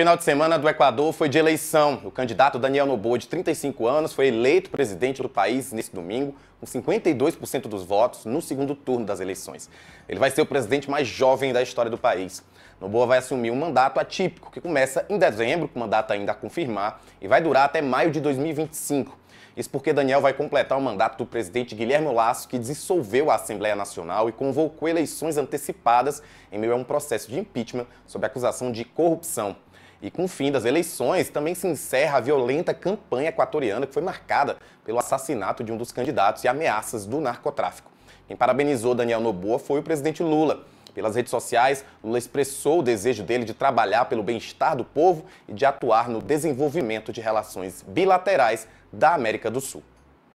final de semana do Equador foi de eleição. O candidato Daniel Noboa, de 35 anos, foi eleito presidente do país nesse domingo, com 52% dos votos no segundo turno das eleições. Ele vai ser o presidente mais jovem da história do país. Noboa vai assumir um mandato atípico, que começa em dezembro, com o mandato ainda a confirmar, e vai durar até maio de 2025. Isso porque Daniel vai completar o mandato do presidente Guillermo Lasso, que dissolveu a Assembleia Nacional e convocou eleições antecipadas em meio a um processo de impeachment sob acusação de corrupção. E com o fim das eleições, também se encerra a violenta campanha equatoriana que foi marcada pelo assassinato de um dos candidatos e ameaças do narcotráfico. Quem parabenizou Daniel Noboa foi o presidente Lula. Pelas redes sociais, Lula expressou o desejo dele de trabalhar pelo bem-estar do povo e de atuar no desenvolvimento de relações bilaterais da América do Sul.